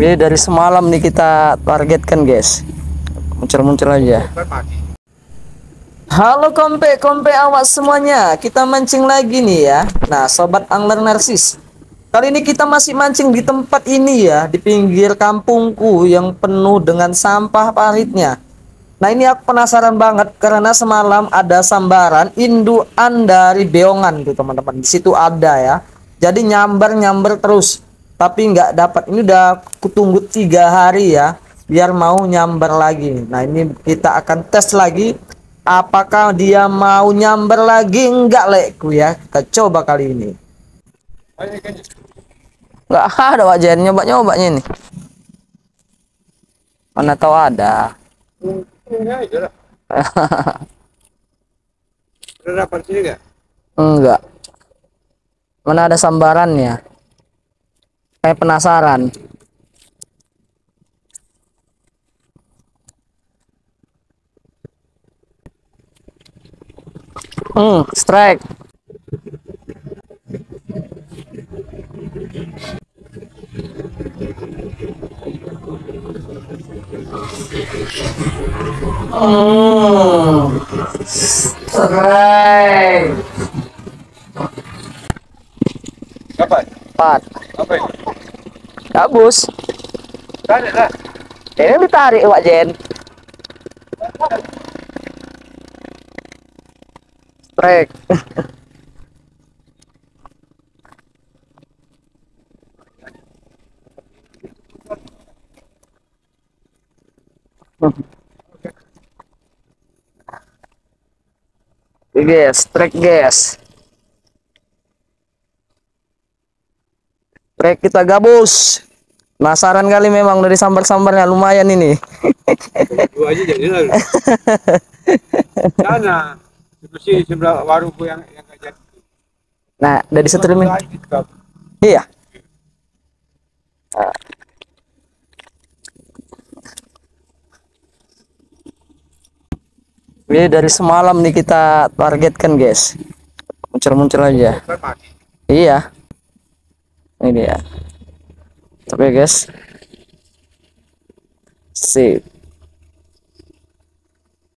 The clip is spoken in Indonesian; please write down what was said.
Ini dari semalam nih kita targetkan, guys. Muncul-muncul aja. Halo kompe awak semuanya. Kita mancing lagi nih ya. Nah, sobat angler narsis. Kali ini kita masih mancing di tempat ini ya, di pinggir kampungku yang penuh dengan sampah paritnya. Nah, ini aku penasaran banget karena semalam ada sambaran indukan dari beongan tuh, teman-teman. Di situ ada ya. Jadi nyamber terus, tapi nggak dapat. Ini udah kutunggu 3 hari ya, biar mau nyamber lagi. Nah, ini kita akan tes lagi, apakah dia mau nyamber lagi nggak, lekku ya. Kita coba kali ini. Nggak ada wajan nyoba-nyobanya ini. Mana tahu ada. Enggak. Mana ada sambarannya? Kayak penasaran. Strike. Strike. Apa? Gabus. Tarik. Ini ditarik Wak Jen. Strike. Oke guys, strike guys. Strike kita gabus. Penasaran kali memang dari sambar-sambarnya lumayan ini. Dua aja jadi lalu. Sana seperti sebelah warungku yang enggak jadi. Nah, dari setril ini. Iya. Ini dari semalam nih kita targetkan, guys. Muncul-muncul aja. Iya. Ini dia. Tapi guys. Sip.